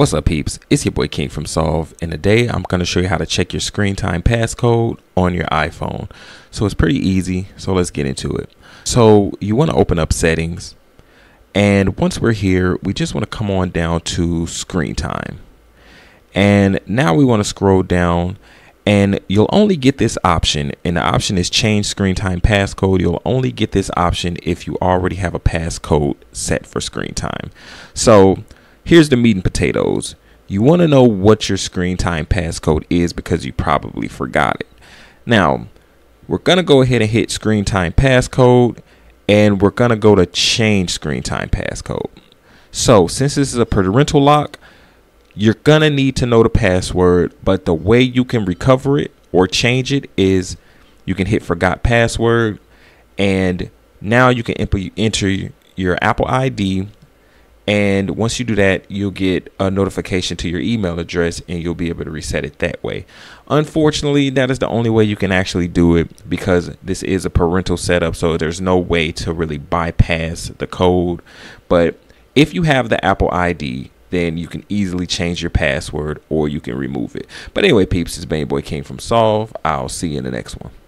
What's up peeps, it's your boy King from Solve, and today I'm going to show you how to check your screen time passcode on your iPhone. So it's pretty easy, so let's get into it. So you want to open up settings, and once we're here we just want to come on down to screen time, and now we want to scroll down, and you'll only get this option, and the option is change screen time passcode. You'll only get this option if you already have a passcode set for screen time. So here's the meat and potatoes. You want to know what your screen time passcode is because you probably forgot it. Now, we're going to go ahead and hit screen time passcode, and we're going to go to change screen time passcode. So since this is a parental lock, you're going to need to know the password, but the way you can recover it or change it is you can hit forgot password, and now you can enter your Apple ID. And once you do that, you'll get a notification to your email address, and you'll be able to reset it that way. Unfortunately, that is the only way you can actually do it because this is a parental setup, so there's no way to really bypass the code. But if you have the Apple ID, then you can easily change your password or you can remove it. But anyway, peeps, it's been your boy King from Solve. I'll see you in the next one.